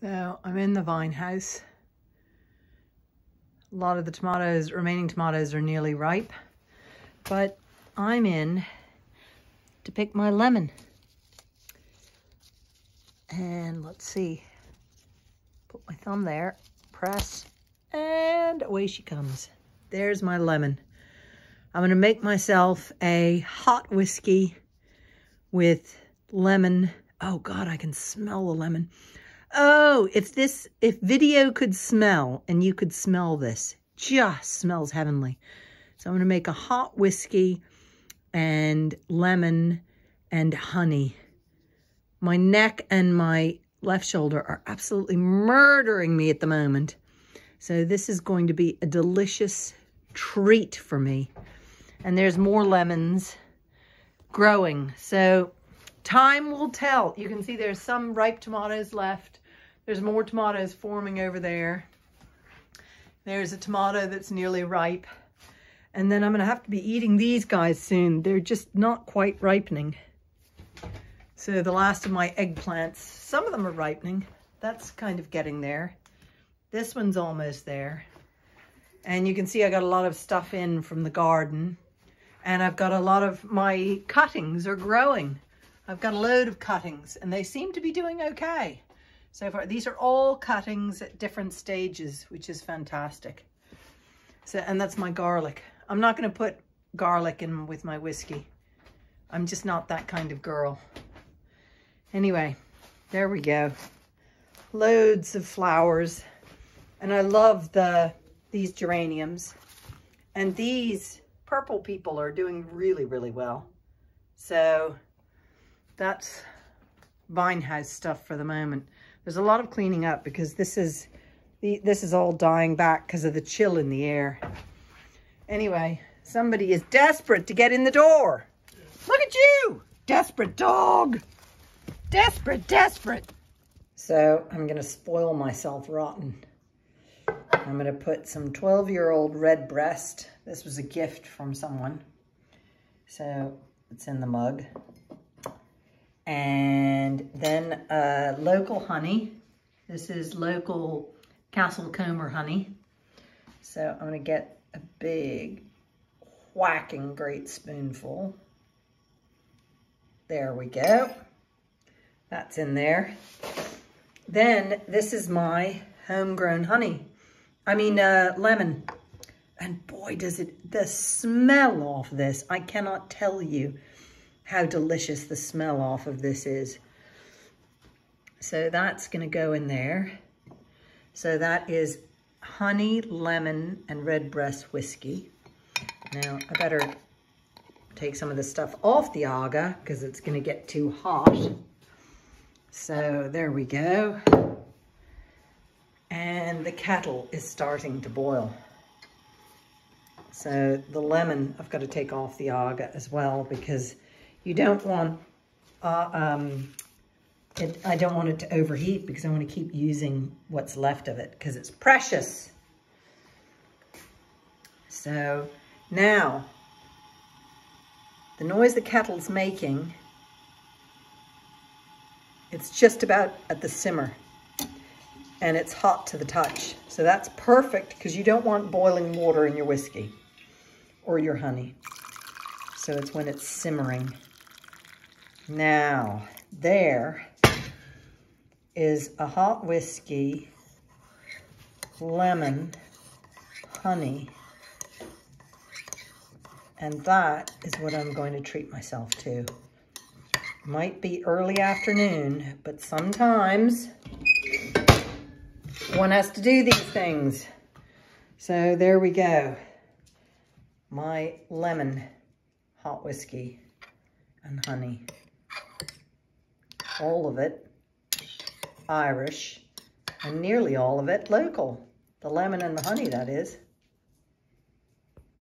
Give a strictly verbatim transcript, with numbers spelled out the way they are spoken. So I'm in the vine house. A lot of the tomatoes, remaining tomatoes, are nearly ripe, but I'm in to pick my lemon. And let's see, put my thumb there, press, and away she comes. There's my lemon. I'm gonna make myself a hot whiskey with lemon. Oh God, I can smell the lemon. Oh, if this, if video could smell and you could smell this, just smells heavenly. So I'm gonna make a hot whiskey and lemon and honey. My neck and my left shoulder are absolutely murdering me at the moment. So this is going to be a delicious treat for me. And there's more lemons growing. So time will tell. You can see there's some ripe tomatoes left. There's more tomatoes forming over there. There's a tomato that's nearly ripe. And then I'm going to have to be eating these guys soon. They're just not quite ripening. So the last of my eggplants, some of them are ripening. That's kind of getting there. This one's almost there. And you can see I got a lot of stuff in from the garden. And I've got a lot of my cuttings are growing. I've got a load of cuttings and they seem to be doing okay so far. These are all cuttings at different stages, which is fantastic. So, and that's my garlic. I'm not gonna put garlic in with my whiskey. I'm just not that kind of girl. Anyway, there we go. Loads of flowers. And I love the these geraniums. And these purple people are doing really, really well. So that's vine house stuff for the moment. There's a lot of cleaning up because this is, the, this is all dying back because of the chill in the air. Anyway, somebody is desperate to get in the door. Look at you, desperate dog. Desperate, desperate. So I'm gonna spoil myself rotten. I'm gonna put some twelve year old redbreast. This was a gift from someone. So it's in the mug. And then uh, local honey. This is local Castlecomber honey. So I'm gonna get a big whacking great spoonful. There we go. That's in there. Then this is my homegrown honey. I mean, uh, lemon. And boy, does it, the smell off this, I cannot tell you how delicious the smell off of this is. So that's gonna go in there. So that is honey, lemon, and redbreast whiskey. Now I better take some of the stuff off the aga because it's gonna get too hot. So there we go. And the kettle is starting to boil. So the lemon, I've got to take off the aga as well because you don't want, uh, um, it, I don't want it to overheat because I want to keep using what's left of it because it's precious. So now the noise the kettle's making, it's just about at the simmer and it's hot to the touch. So that's perfect because you don't want boiling water in your whiskey or your honey. So it's when it's simmering. Now, there is a hot whiskey, lemon, honey, and that is what I'm going to treat myself to. Might be early afternoon, but sometimes one has to do these things. So there we go. My lemon, hot whiskey, and honey. All of it Irish, and nearly all of it local. The lemon and the honey, that is.